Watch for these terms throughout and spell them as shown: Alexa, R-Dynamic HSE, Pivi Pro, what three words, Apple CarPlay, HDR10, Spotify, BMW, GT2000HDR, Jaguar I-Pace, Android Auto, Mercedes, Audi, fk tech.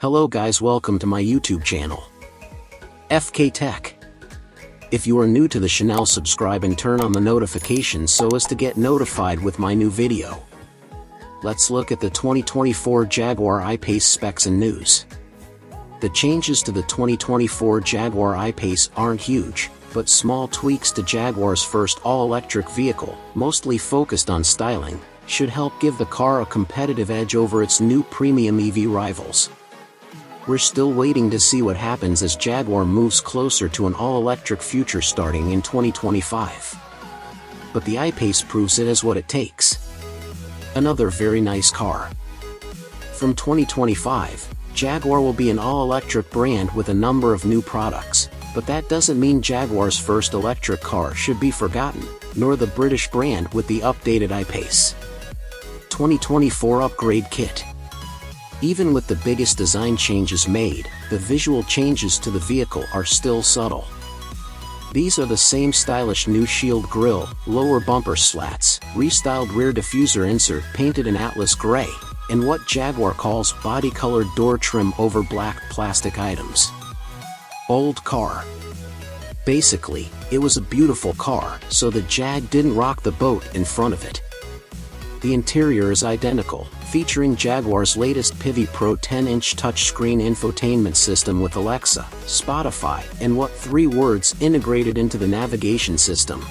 Hello guys, welcome to my YouTube channel, fk Tech. If you are new to the channel, subscribe and turn on the notifications so as to get notified with my new video. Let's look at the 2024 Jaguar I-Pace specs and news. The changes to the 2024 Jaguar I-Pace aren't huge, but small tweaks to Jaguar's first all-electric vehicle, mostly focused on styling, should help give the car a competitive edge over its new premium EV rivals. We're still waiting to see what happens as Jaguar moves closer to an all-electric future starting in 2025. But the I-Pace proves it is what it takes. Another very nice car. From 2025, Jaguar will be an all-electric brand with a number of new products, but that doesn't mean Jaguar's first electric car should be forgotten, nor the British brand with the updated I-Pace. 2024 Upgrade Kit. Even with the biggest design changes made, the visual changes to the vehicle are still subtle. These are the same stylish new shield grille, lower bumper slats, restyled rear diffuser insert painted in Atlas Gray, and what Jaguar calls body-colored door trim over black plastic items. Old car. Basically, it was a beautiful car, so the Jag didn't rock the boat in front of it. The interior is identical, featuring Jaguar's latest Pivi Pro 10-inch touchscreen infotainment system with Alexa, Spotify, and what three words integrated into the navigation system.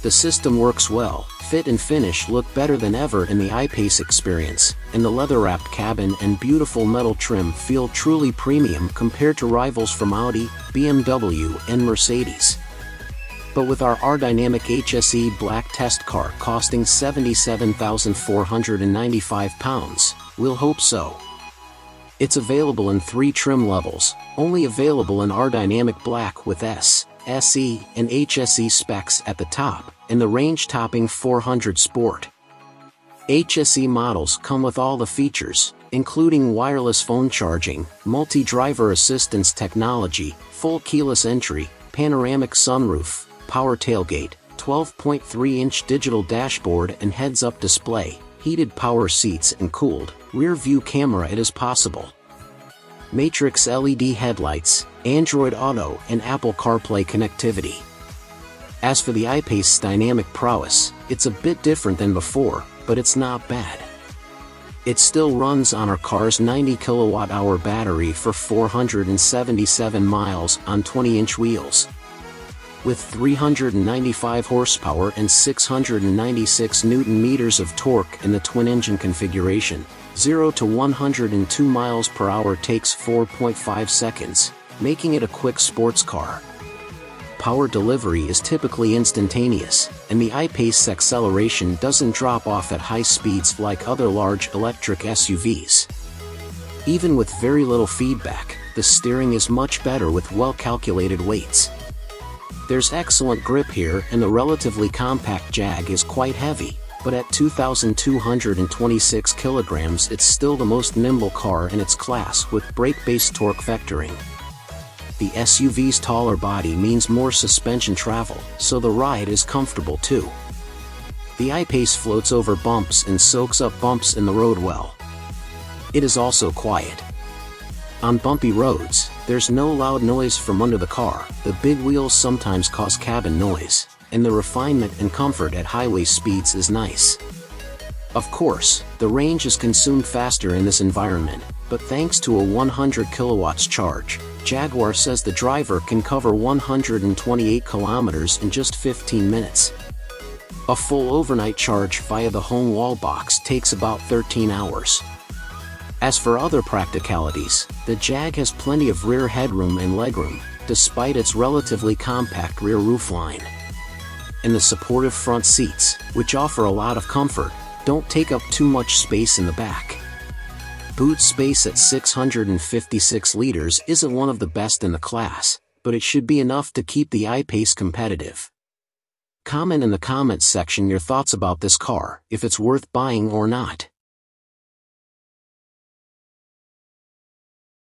The system works well, fit and finish look better than ever in the I-Pace experience, and the leather-wrapped cabin and beautiful metal trim feel truly premium compared to rivals from Audi, BMW, and Mercedes. But with our R-Dynamic HSE black test car costing £77,495, we'll hope so. It's available in three trim levels, only available in R-Dynamic black with S, SE, and HSE specs at the top, and the range-topping 400 Sport. HSE models come with all the features, including wireless phone charging, multi-driver assistance technology, full keyless entry, panoramic sunroof, power tailgate, 12.3-inch digital dashboard and heads-up display, heated power seats and cooled rear-view camera it is possible. Matrix LED headlights, Android Auto and Apple CarPlay connectivity. As for the I-Pace's dynamic prowess, it's a bit different than before, but it's not bad. It still runs on our car's 90 kilowatt-hour battery for 477 miles on 20-inch wheels. With 395 horsepower and 696 Newton-meters of torque in the twin-engine configuration, 0 to 102 miles per hour takes 4.5 seconds, making it a quick sports car. Power delivery is typically instantaneous, and the I-Pace acceleration doesn't drop off at high speeds like other large electric SUVs. Even with very little feedback, the steering is much better with well-calculated weights. There's excellent grip here and the relatively compact Jag is quite heavy, but at 2,226 kilograms it's still the most nimble car in its class with brake-based torque vectoring. The SUV's taller body means more suspension travel, so the ride is comfortable too. The I-Pace floats over bumps and soaks up bumps in the road well. It is also quiet. On bumpy roads, there's no loud noise from under the car, the big wheels sometimes cause cabin noise, and the refinement and comfort at highway speeds is nice. Of course, the range is consumed faster in this environment, but thanks to a 100 kilowatts charge, Jaguar says the driver can cover 128 kilometers in just 15 minutes. A full overnight charge via the home wall box takes about 13 hours. As for other practicalities, the Jag has plenty of rear headroom and legroom, despite its relatively compact rear roofline. And the supportive front seats, which offer a lot of comfort, don't take up too much space in the back. Boot space at 656 liters isn't one of the best in the class, but it should be enough to keep the I-Pace competitive. Comment in the comments section your thoughts about this car, if it's worth buying or not.